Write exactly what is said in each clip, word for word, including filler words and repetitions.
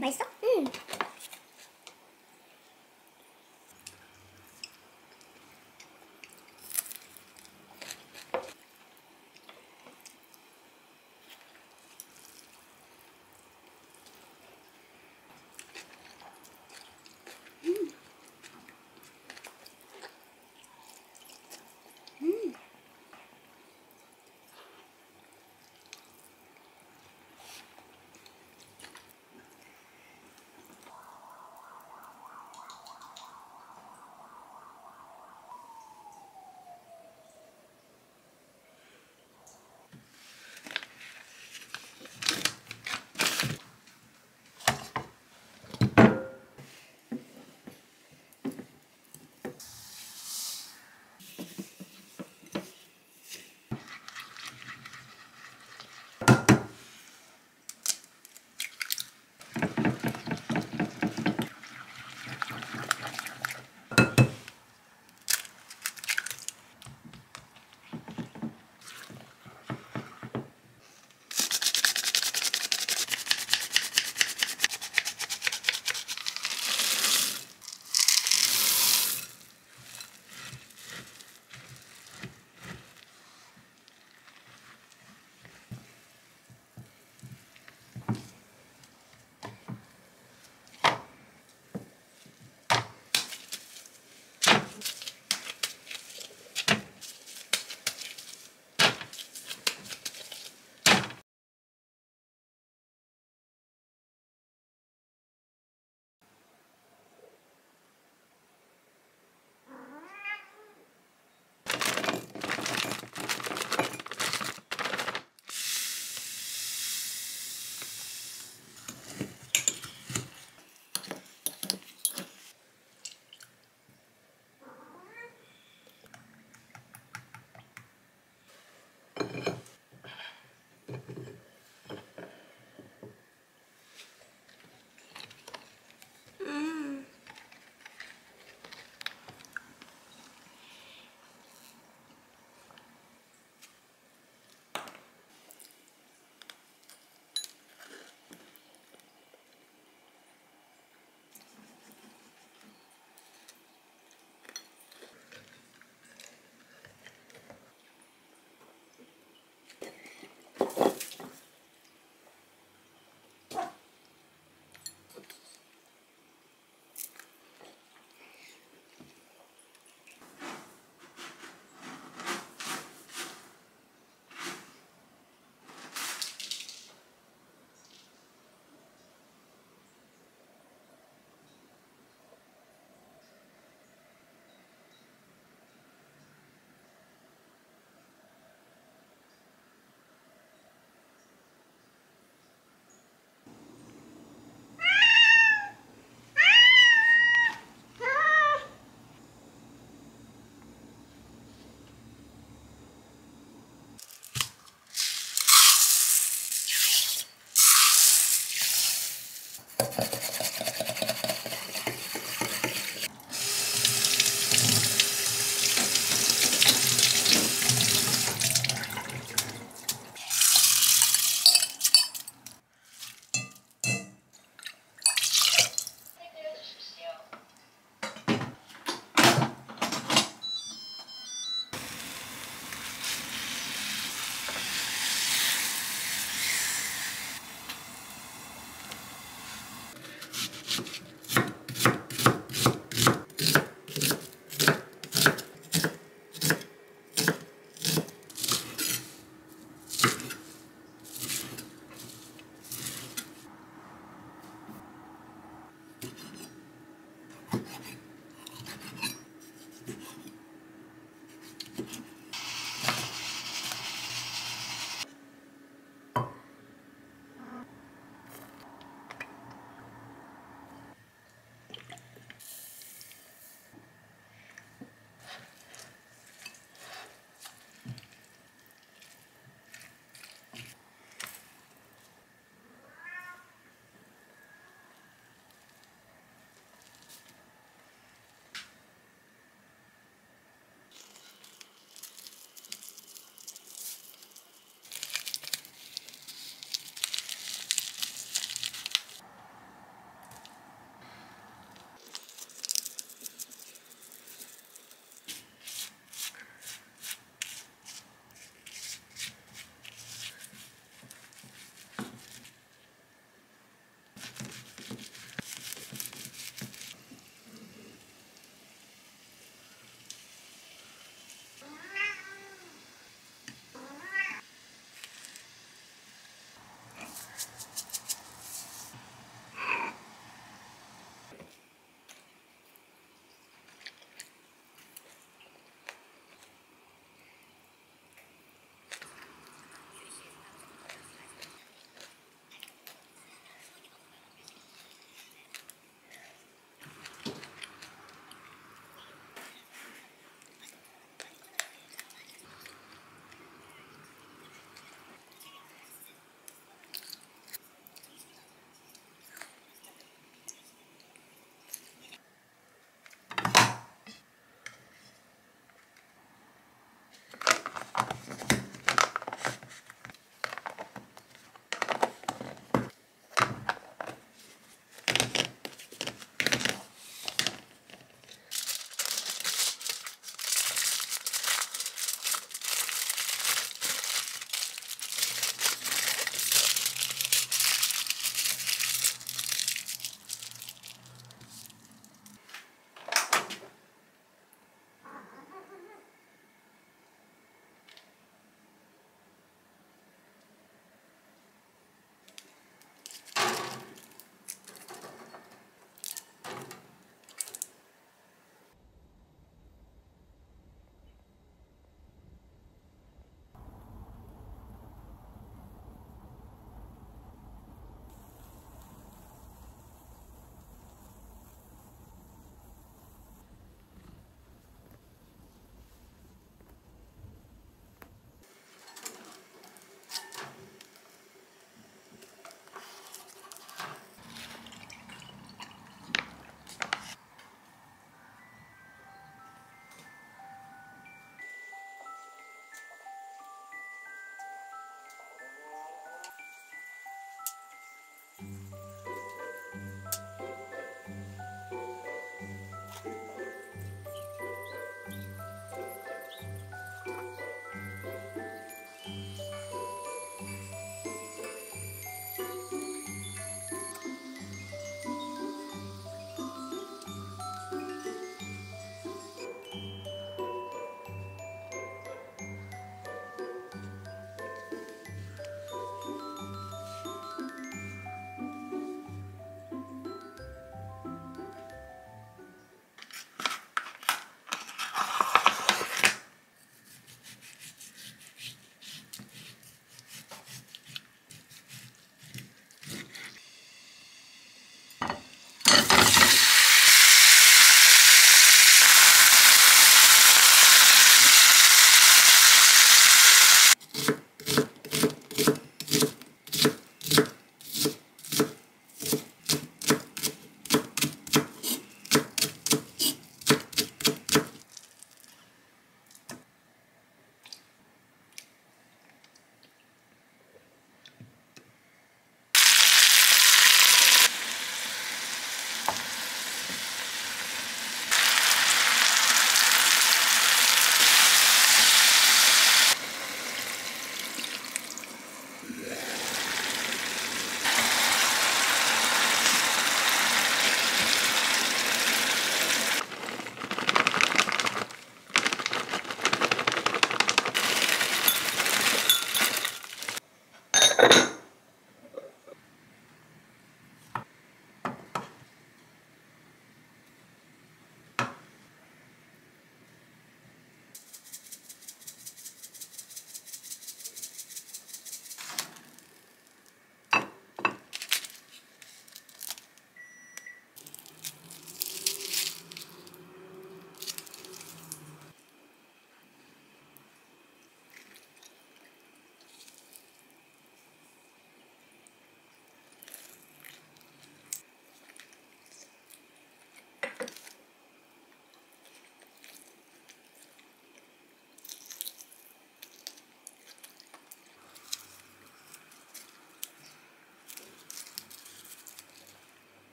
맛있어? 응.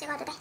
찍어도 돼.